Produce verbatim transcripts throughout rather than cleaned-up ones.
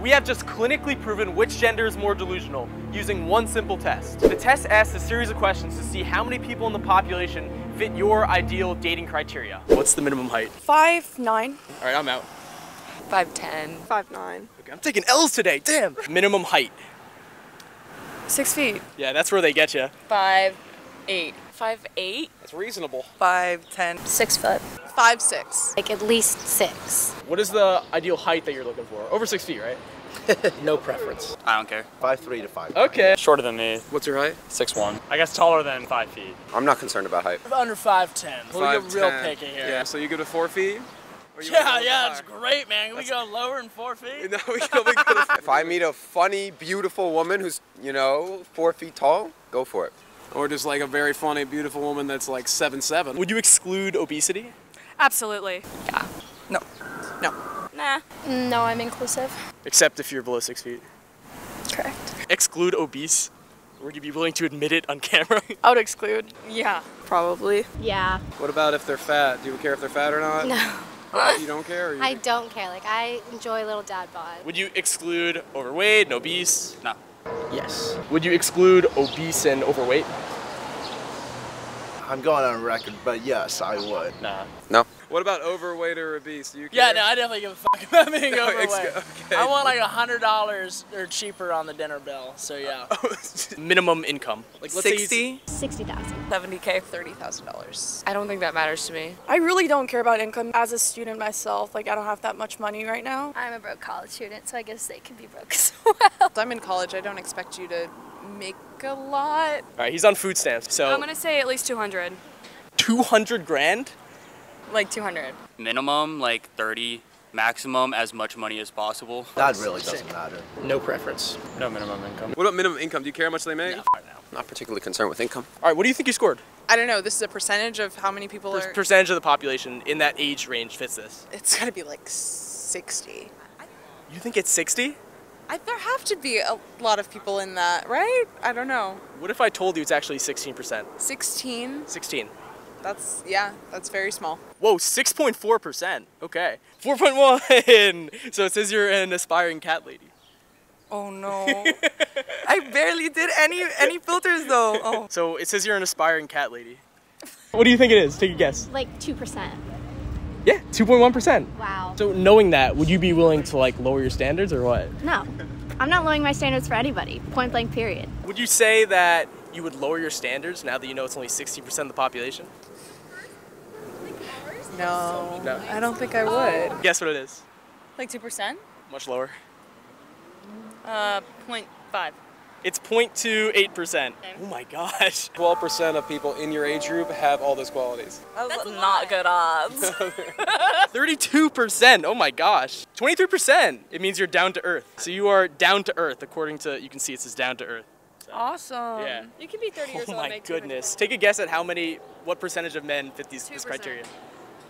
We have just clinically proven which gender is more delusional using one simple test. The test asks a series of questions to see how many people in the population fit your ideal dating criteria. What's the minimum height? five nine. All right, I'm out. five ten. five nine. Okay, I'm taking L's today, damn! Minimum height? Six feet. Yeah, that's where they get you. Five, eight. Five, eight? That's reasonable. Five, ten. Six foot. Five, six. Like at least six. What is the ideal height that you're looking for? Over six feet, right? No preference. I don't care. Five, three to five. Okay. Shorter than me. What's your height? Six, one. I guess taller than five feet. I'm not concerned about height. Under five, ten. We'll five, get real ten. Picky here. Yeah, so you go to four feet? Yeah, yeah, it's great, man. Can we go lower than four feet? No, we can only go to... If I meet a funny, beautiful woman who's, you know, four feet tall, go for it. Or just like a very funny, beautiful woman that's like seven seven. Would you exclude obesity? Absolutely. Yeah. No. No. Nah. No, I'm inclusive. Except if you're below six feet. Correct. Exclude obese? Would you be willing to admit it on camera? I would exclude. Yeah. Probably. Yeah. What about if they're fat? Do you care if they're fat or not? No. You don't care? Or you I do? Don't care. Like, I enjoy little dad bod. Would you exclude overweight and obese? No. Yes. Would you exclude obese and overweight? I'm going on record, but yes, I would. Nah. No. What about overweight or obese? Do you care? Yeah, no, I definitely give a fuck about being no, overweight. Okay. I want like one hundred dollars or cheaper on the dinner bill, so yeah. Minimum income. Like let's sixty? sixty thousand. seventy K, thirty thousand dollars. I don't think that matters to me. I really don't care about income. As a student myself, like I don't have that much money right now. I'm a broke college student, so I guess they can be broke as well. I'm in college, I don't expect you to make a lot. All right, he's on food stamps, so. I'm gonna say at least two hundred. two hundred grand? Like two hundred. Minimum, like thirty. Maximum, as much money as possible. That really doesn't matter. No preference. No minimum income. What about minimum income? Do you care how much they make? No. Not particularly concerned with income. All right, what do you think you scored? I don't know. This is a percentage of how many people per are... Percentage of the population in that age range fits this. It's got to be like sixty. You think it's sixty? I, there have to be a lot of people in that, right? I don't know. What if I told you it's actually sixteen percent? sixteen? sixteen. That's, yeah, that's very small. Whoa, six point four percent. Okay. four point one. So it says you're an aspiring cat lady. Oh, no. I barely did any any filters, though. Oh. So it says you're an aspiring cat lady. What do you think it is? Take a guess. Like two percent. Yeah, two point one percent. Wow. So knowing that, would you be willing to, like, lower your standards or what? No. I'm not lowering my standards for anybody. Point blank, period. Would you say that you would lower your standards now that you know it's only sixty percent of the population? No, no, I don't think I would. Oh. Guess what it is? Like two percent? Much lower. Uh, zero point five. It's zero point two eight percent. Oh my gosh. twelve percent of people in your age group have all those qualities. That's not good odds. thirty-two percent, oh my gosh. twenty-three percent, it means you're down to earth. So you are down to earth, according to, you can see it says down to earth. Awesome. Yeah. You could be thirty years old. Oh my goodness. Take a guess at how many, what percentage of men fit these, this criteria.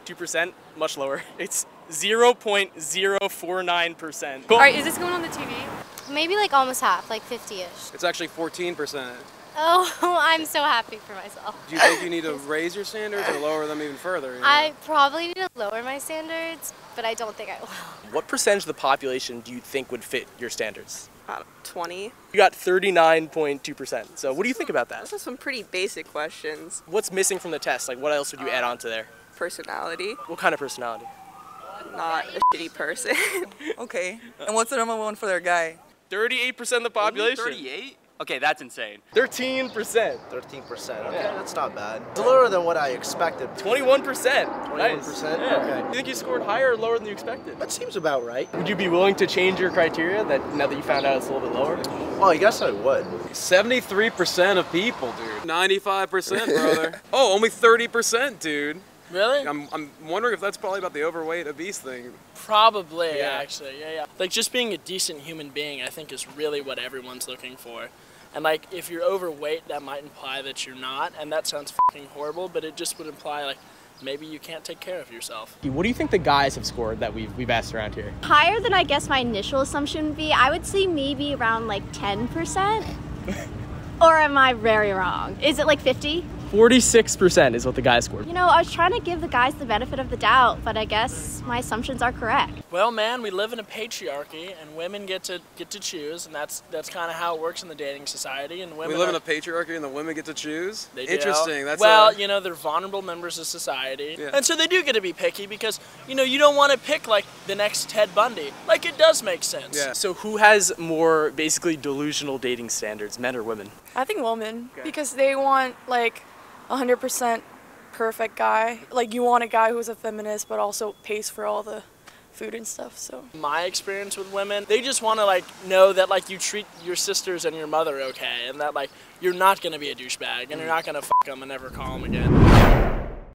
two percent? Much lower. It's zero point zero four nine percent. Cool. All right, is this going on the T V? Maybe like almost half, like fifty-ish. It's actually fourteen percent. Oh, I'm so happy for myself. Do you think you need to raise your standards or lower them even further? You know? I probably need to lower my standards, but I don't think I will. What percentage of the population do you think would fit your standards? twenty. You got thirty-nine point two percent. So what do you think about that? Those are some pretty basic questions. What's missing from the test? Like what else would you um, add on to there? Personality. What kind of personality? Not a shitty person. Okay. And what's the normal one for their guy? thirty-eight percent of the population. thirty-eight? Okay, that's insane. thirteen percent. thirteen percent. Okay, yeah. That's not bad. It's lower than what I expected. twenty-one percent. twenty-one percent? Nice. Yeah. Okay. Do you think you scored higher or lower than you expected? That seems about right. Would you be willing to change your criteria that now that you found out it's a little bit lower? Well, I guess I would. seventy-three percent of people, dude. ninety-five percent, brother. Oh, only thirty percent, dude. Really? I'm, I'm wondering if that's probably about the overweight, obese thing. Probably, yeah. Actually. Yeah, yeah. Like, just being a decent human being, I think, is really what everyone's looking for. And, like, if you're overweight, that might imply that you're not. And that sounds fucking horrible, but it just would imply, like, maybe you can't take care of yourself. What do you think the guys have scored that we've, we've asked around here? Higher than I guess my initial assumption would be. I would say maybe around, like, ten percent. Or am I very wrong? Is it, like, fifty? forty-six percent is what the guy scored. You know, I was trying to give the guys the benefit of the doubt, but I guess my assumptions are correct. Well, man, we live in a patriarchy, and women get to get to choose, and that's that's kind of how it works in the dating society. And women we live are, in a patriarchy, and the women get to choose. They do. Interesting. That's well, a, you know, they're vulnerable members of society, yeah. And so they do get to be picky because you know you don't want to pick like the next Ted Bundy. Like it does make sense. Yeah. So who has more basically delusional dating standards, men or women? I think women, okay. Because they want like one hundred percent perfect guy. Like you want a guy who's a feminist but also pays for all the food and stuff, so. My experience with women, they just want to like know that like you treat your sisters and your mother okay and that like you're not going to be a douchebag and you're not going to fuck them and never call them again.